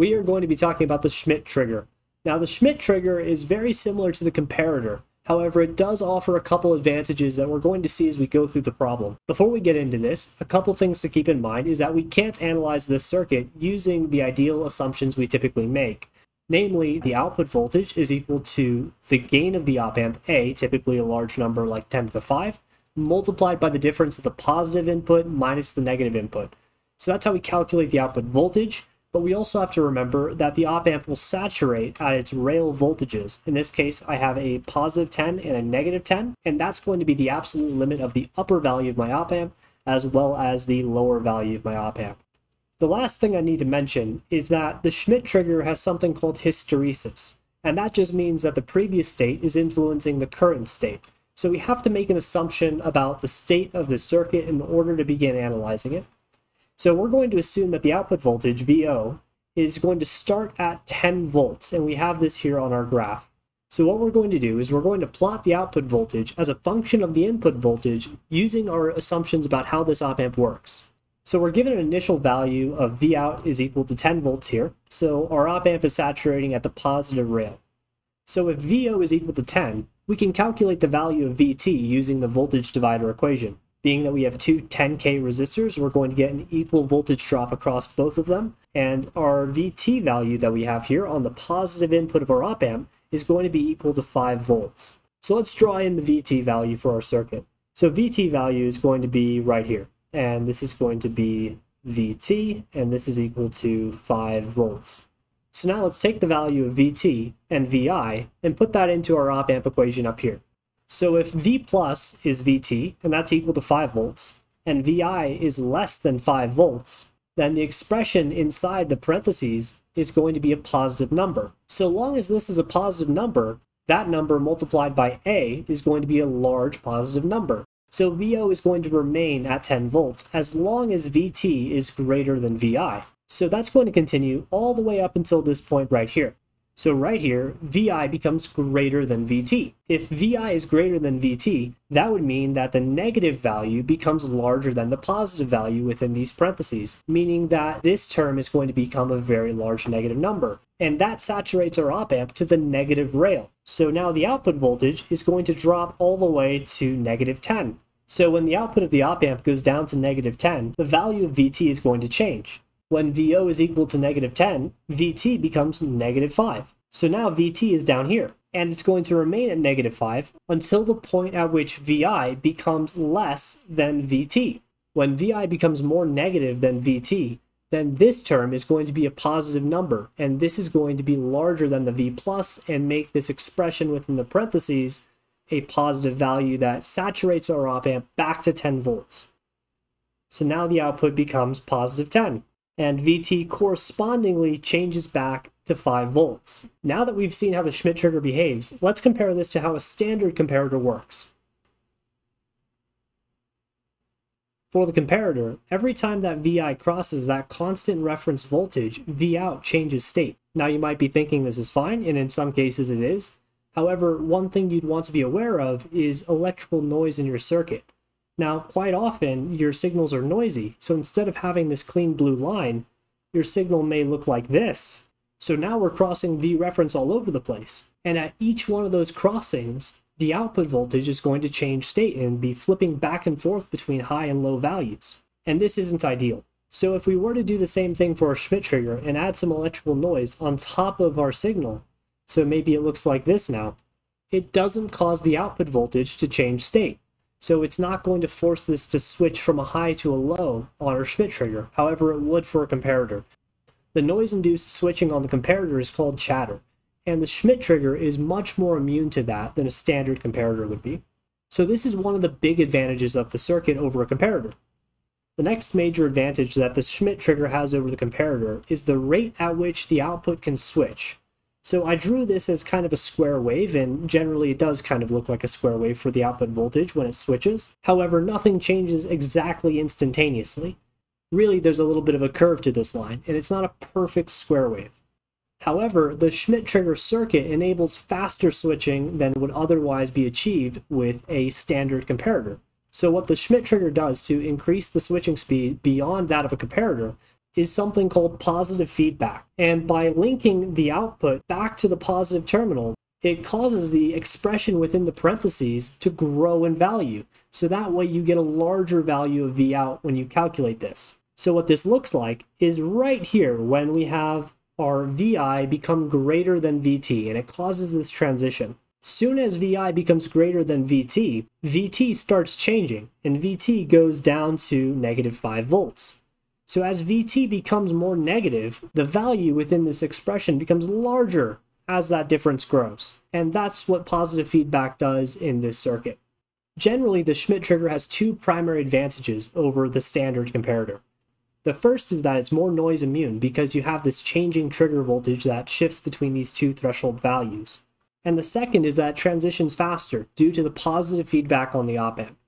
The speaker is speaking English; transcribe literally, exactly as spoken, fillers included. we are going to be talking about the Schmitt trigger. Now, the Schmitt trigger is very similar to the comparator. However, it does offer a couple advantages that we're going to see as we go through the problem. Before we get into this, a couple things to keep in mind is that we can't analyze this circuit using the ideal assumptions we typically make. Namely, the output voltage is equal to the gain of the op amp A, typically a large number like ten to the five, multiplied by the difference of the positive input minus the negative input. So that's how we calculate the output voltage, but we also have to remember that the op amp will saturate at its rail voltages. In this case, I have a positive ten and a negative ten, and that's going to be the absolute limit of the upper value of my op amp as well as the lower value of my op amp. The last thing I need to mention is that the Schmitt trigger has something called hysteresis, and that just means that the previous state is influencing the current state. So we have to make an assumption about the state of the circuit in order to begin analyzing it. So we're going to assume that the output voltage, V O, is going to start at ten volts, and we have this here on our graph. So what we're going to do is we're going to plot the output voltage as a function of the input voltage using our assumptions about how this op amp works. So we're given an initial value of V out is equal to ten volts here. So our op amp is saturating at the positive rail. So if V O is equal to ten, we can calculate the value of V T using the voltage divider equation. Being that we have two ten K resistors, we're going to get an equal voltage drop across both of them. And our V T value that we have here on the positive input of our op amp is going to be equal to five volts. So let's draw in the V T value for our circuit. So V T value is going to be right here. And this is going to be V T, and this is equal to five volts. So now let's take the value of V T and V I and put that into our op amp equation up here. So if V plus is V T, and that's equal to five volts, and V I is less than five volts, then the expression inside the parentheses is going to be a positive number. So long as this is a positive number, that number multiplied by A is going to be a large positive number. So V O is going to remain at ten volts as long as V T is greater than V I. So that's going to continue all the way up until this point right here. So right here, V I becomes greater than V T. If V I is greater than V T, that would mean that the negative value becomes larger than the positive value within these parentheses, meaning that this term is going to become a very large negative number. And that saturates our op amp to the negative rail. So now the output voltage is going to drop all the way to negative ten. So when the output of the op amp goes down to negative ten, the value of V T is going to change. When V O is equal to negative ten, V T becomes negative five. So now V T is down here, and it's going to remain at negative five until the point at which V I becomes less than V T. When V I becomes more negative than V T, then this term is going to be a positive number, and this is going to be larger than the V plus and make this expression within the parentheses a positive value that saturates our op amp back to ten volts. So now the output becomes positive ten. And V T correspondingly changes back to five volts. Now that we've seen how the Schmitt trigger behaves, let's compare this to how a standard comparator works. For the comparator, every time that V I crosses that constant reference voltage, V out changes state. Now you might be thinking this is fine, and in some cases it is. However, one thing you'd want to be aware of is electrical noise in your circuit. Now, quite often, your signals are noisy, so instead of having this clean blue line, your signal may look like this. So now we're crossing V reference all over the place, and at each one of those crossings, the output voltage is going to change state and be flipping back and forth between high and low values. And this isn't ideal. So if we were to do the same thing for our Schmitt trigger and add some electrical noise on top of our signal, so maybe it looks like this now, it doesn't cause the output voltage to change state. So it's not going to force this to switch from a high to a low on our Schmitt trigger, however it would for a comparator. The noise-induced switching on the comparator is called chatter, and the Schmitt trigger is much more immune to that than a standard comparator would be. So this is one of the big advantages of the circuit over a comparator. The next major advantage that the Schmitt trigger has over the comparator is the rate at which the output can switch. So I drew this as kind of a square wave, and generally it does kind of look like a square wave for the output voltage when it switches. However, nothing changes exactly instantaneously. Really, there's a little bit of a curve to this line, and it's not a perfect square wave. However, the Schmitt trigger circuit enables faster switching than would otherwise be achieved with a standard comparator. So what the Schmitt trigger does to increase the switching speed beyond that of a comparator is something called positive feedback. And by linking the output back to the positive terminal, it causes the expression within the parentheses to grow in value. So that way you get a larger value of V out when you calculate this. So what this looks like is right here when we have our V I become greater than V T, and it causes this transition. Soon as V I becomes greater than V T, V T starts changing, and V T goes down to negative five volts. So as V T becomes more negative, the value within this expression becomes larger as that difference grows. And that's what positive feedback does in this circuit. Generally, the Schmitt trigger has two primary advantages over the standard comparator. The first is that it's more noise immune because you have this changing trigger voltage that shifts between these two threshold values. And the second is that it transitions faster due to the positive feedback on the op amp.